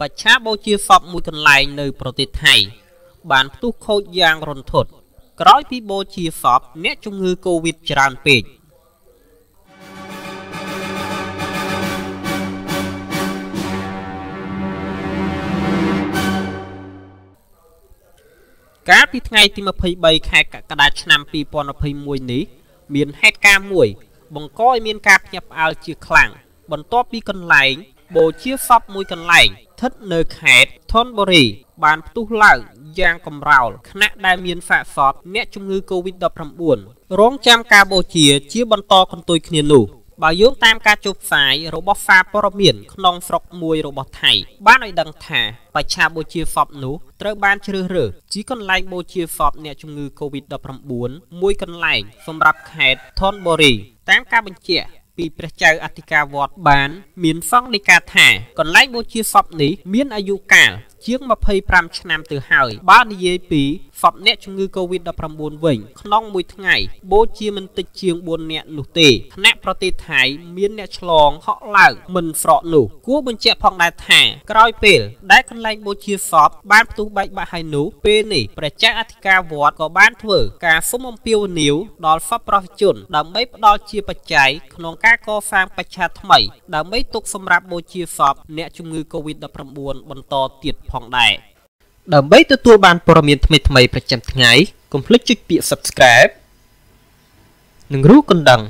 ปัจฉาโบเชียฟอกมุยกันไหลในประเทศไทยบานทุกโคยางรนทดกร้อยพิโบเชียฟอกเนื้อจมูกโควิดจานเปดการพิจารณาที่มาพยใบแขกกระดาษนำปีปอนอภัยมวยนี้มีนให้การมวยบังก้อยมีนการหยับเอาเชือกคลังบนโต๊ะปีกันไหลโบเชียฟอกมวยกันไหลทัดเนื้อแขกทอนบริบานตุลายยางกำราวคณะได้มีนฝ่าฟอบเนื้อจมูกโควิดดับรำบุญร้องจำการโบเชียเชี่ยบนโต๊ะคนตัวเขียนหนูบายยงตามการจบสายโรบอฟาปรมิญขนองฟอกมวยโรบอไทยบ้านไอดังแท้ประชาโบเชียฟอบหนูเตอบ้านเชื่อเรือจีกันไลโบเชียฟอบเนี่ยจมูกโควิดดับรำบุญมวยกันไลสำหรับแขกทอนบริตามการบัญชีปีประชาอธิการวอดบ้านมีนฟังในการแท้ก่อนไลโบเชียฟอบนี้มีนอายุกาลเชียงมาเพย์พรำชนามตือหายบ้านเยปีฟอบเนจงือโควิดดับรำบุญเวงขนองมวยทั้งไงโบเชียมันติดเชียงบนเนลุเตคณะประเทศไทยมีนเนฉลองเหาะเหล่ามันฝรั่งหนูกู้บัญชีพองได้แท้กรอยเปลได้กันไลโบเชียฟอบบ้านตู้ใบใบหายหนูเปนี่ประชาอธิการวอดก็บ้านเถื่อการสมมติวนิวดอลฟอบประจุนดำไม่ดอลเชียปัจจัยขนองการก่อสร้างประชาทใหม่ดำไม่ตกสำหรับโบเชียฟอบเนจงือโควิดดับรำบุญบนต่อติดดับเบิลตัวบานปรมิญทำไมประจำทั้งไงกดคลิกจุดเปีย subscribe หนึ่งรู้กันดัง